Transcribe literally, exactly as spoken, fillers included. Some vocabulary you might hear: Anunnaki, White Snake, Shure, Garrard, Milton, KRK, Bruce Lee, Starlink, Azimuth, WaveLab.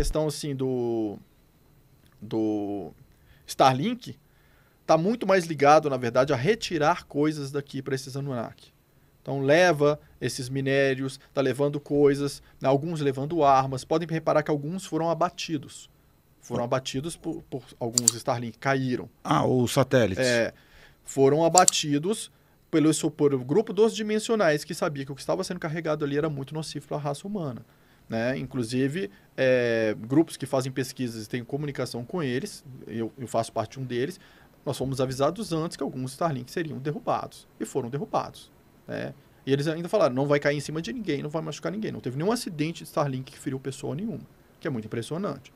questão assim do, do Starlink está muito mais ligado, na verdade, a retirar coisas daqui para esses Anunnaki. Então leva esses minérios, está levando coisas, né, alguns levando armas. Podem reparar que alguns foram abatidos. Foram abatidos por, por alguns Starlink, caíram. Ah, os satélites. É, foram abatidos pelo, pelo grupo dos dimensionais, que sabia que o que estava sendo carregado ali era muito nocivo para a raça humana. Né? Inclusive, é, grupos que fazem pesquisas e têm comunicação com eles, eu, eu faço parte de um deles, nós fomos avisados antes que alguns Starlink seriam derrubados, e foram derrubados. Né? E eles ainda falaram, não vai cair em cima de ninguém, não vai machucar ninguém, não teve nenhum acidente de Starlink que feriu pessoa nenhuma, que é muito impressionante.